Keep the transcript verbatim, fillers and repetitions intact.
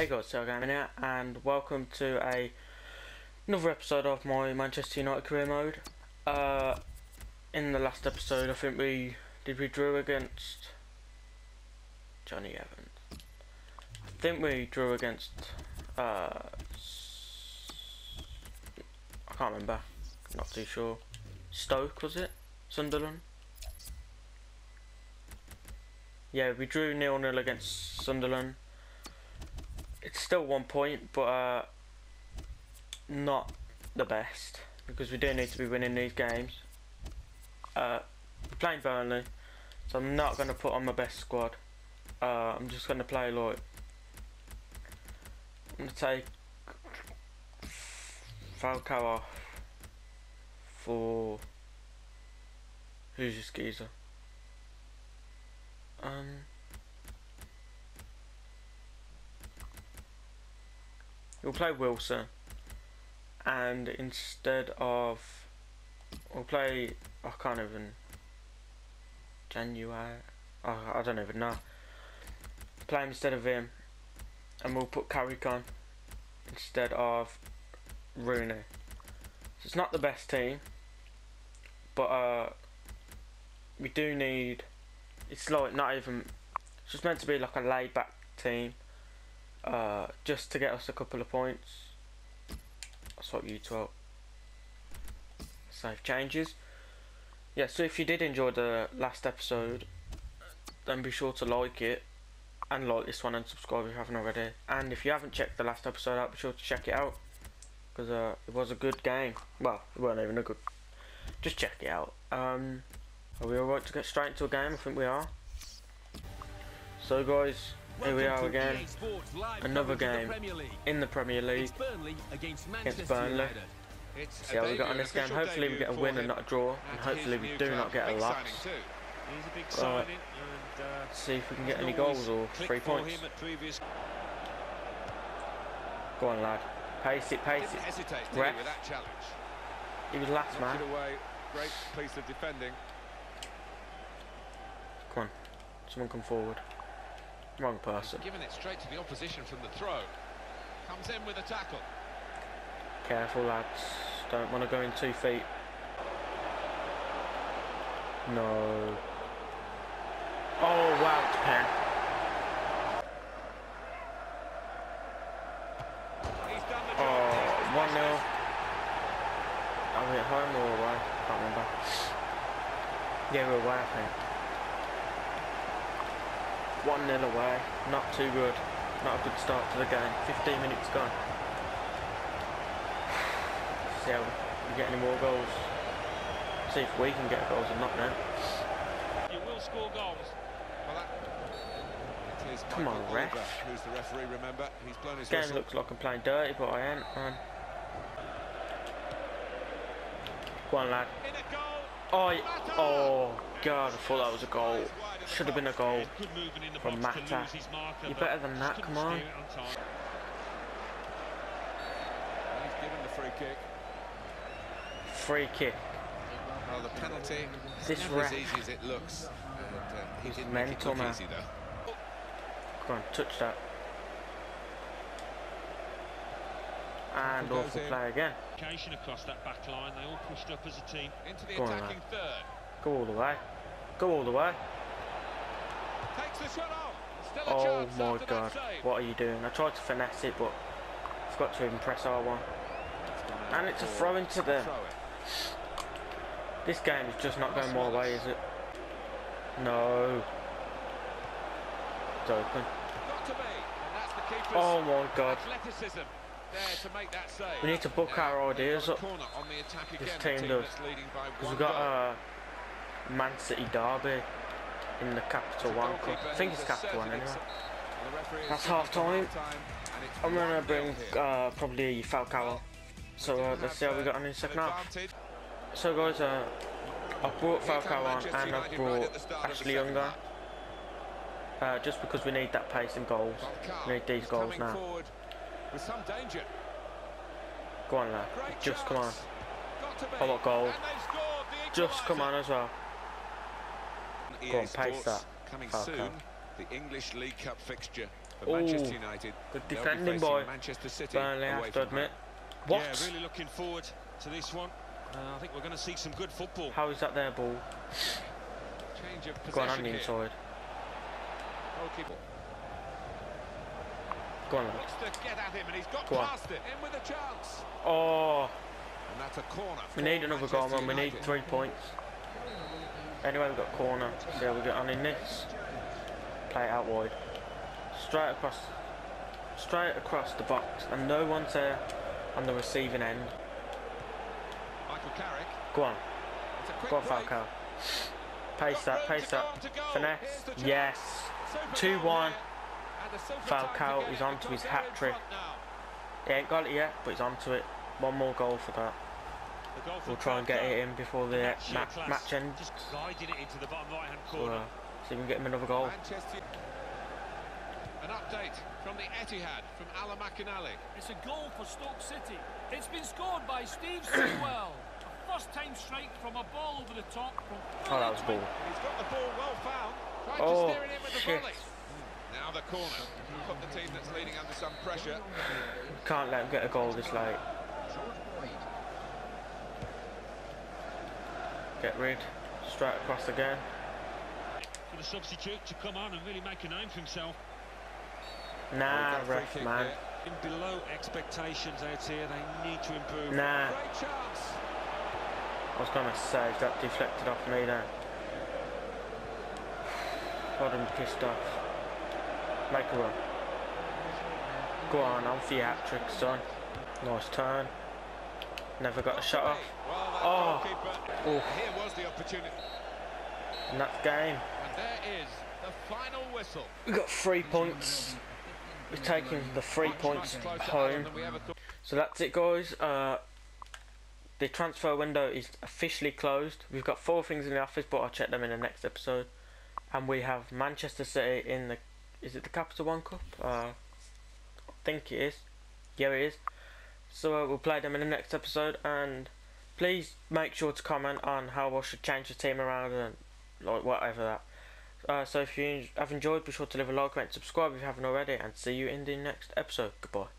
Hey guys, Steel Gaming here, and welcome to a, another episode of my Manchester United career mode. Uh, in the last episode, I think we did we drew against Johnny Evans. I think we drew against. Uh, I can't remember. Not too sure. Stoke, was it? Sunderland. Yeah, we drew nil nil against Sunderland. It's still one point, but uh, not the best, because we do need to be winning these games. Uh, playing Burnley, so I'm not going to put on my best squad. Uh, I'm just going to play like, I'm going to take Falcao off for, who's your skeezer? Um... We'll play Wilson, and instead of, we'll play, I can't even, January, oh, I don't even know, play him instead of him, and we'll put Carrick on instead of Rooney. So it's not the best team, but uh, we do need, it's like not even, it's just meant to be like a laid back team. Uh, just to get us a couple of points. I'll swap you two out. Save changes. Yeah, so if you did enjoy the last episode, then be sure to like it, and like this one, and subscribe if you haven't already. And if you haven't checked the last episode out, be sure to check it out, because uh, it was a good game. Well, it wasn't even a good, just check it out. Um, are we alright to get straight into a game? I think we are. So guys, here we are again, another game in the Premier League, it's Burnley against Burnley. See how we got on this game. Hopefully we get a win and not a draw, and hopefully we do not get a loss. Right. See if we can get any goals or three points. Go on lad, pace it, pace it. Ref. He was last man. Come on, someone come forward. Wrong person. Giving it straight to the opposition from the throw. Comes in with a tackle. Careful lads. Don't want to go in two feet. No. Oh wow, it's pen. Oh, one nil. Are we at home or away? I can't remember. Yeah, we're away I think. one nil away, not too good, not a good start to the game, fifteen minutes gone. See how we get any more goals, see if we can get goals or not now. You will score goals. Well, that, it is come Michael on ref. Oliver, who's the referee, remember? He's blown his game whistle. Looks like I'm playing dirty, but I ain't. Man. Go on lad. Oh, oh god, I thought that was a goal. Should have been a goal from Mata. You're better than that, come on. Free kick. Well, the penalty is this ref. As easy as it looks. And, uh, he didn't mental make it look easy, though. Come on, touch that. And awful play again. Across that back line, they all pushed up as a team. Into the attacking third. Go all the way. Go all the way. Takes the shot off. Still a oh my god, what are you doing? I tried to finesse it, but I've got to even press R one. And it's a throw into the. This game is just not going my way, is it? No. It's open. Oh my god. We need to book our ideas up. This team does. Because we've got a uh, Man City derby. In the Capital One Cup. I think it's Capital One anyway. That's half time. I'm going to bring uh, probably Falcao. So uh, let's see how we got on in the second half. So guys, uh, I've brought Falcao on and I've brought Ashley Younger. Uh, just because we need that pace and goals. We need these goals now. Go on lad, just come on. Oh what goal. Just come on as well. Go on, pace that. Coming soon, the English League Cup fixture. for Ooh, Manchester United. Good defending by Manchester City. Burnley, I have to admit. What? Yeah, really looking forward to this one. Uh, I think we're going to see some good football. How is that their ball? Change of possession. Go on, on the inside. Goalkeeper. Go on. Looks to get at him, and he's got Go past on. it. In with a chance. Oh. And that's a corner. We need another Manchester goal, man. We need three points. Anyway, we've got a corner. Yeah, we'll get on in this. Play it out wide. Straight across. Straight across the box, and no one's there on the receiving end. Michael Carrick. Go on. Go on, Falcao. Pace that, pace that. Finesse. Yes. two one. Falcao is on to his hat-trick. He ain't got it yet, but he's on to it. One more goal for that. We'll try and get it in before the ma match ends. Just glided it into the bottom right hand corner. So, uh, see if we can get him another goal. An update from the Etihad from Alan McInally. It's a goal for Stoke City. It's been scored by Steve Sewell. A first time strike from a ball over the top. From oh, that was ball. He's got the ball well found. Tried oh, to steer it in with shit. the volley. Now the corner. Put the team that's leading under some pressure. Can't let him get a goal this late. Get rid, straight across again. For the substitute to come on and really make a name for himself. Nah, oh, ref man. There. Below expectations out here, they need to improve. Nah. Great chance. I was gonna say that deflected off me there. Got him pissed off. Make a run. Go on, I'm for your hat trick, son. Nice turn. Never got a shot off. Well, oh, here was the opportunity. And that's game. And there is the final whistle. We got three points. We're taking the three much, points much home. So that's it, guys. Uh, the transfer window is officially closed. We've got four things in the office, but I'll check them in the next episode. And we have Manchester City in the. Is it the Capital One Cup? Uh, I think it is. Yeah, it is. So uh, we'll play them in the next episode, and please make sure to comment on how I should change the team around and like whatever that. Uh, so if you have enjoyed, be sure to leave a like, comment, subscribe if you haven't already, and see you in the next episode. Goodbye.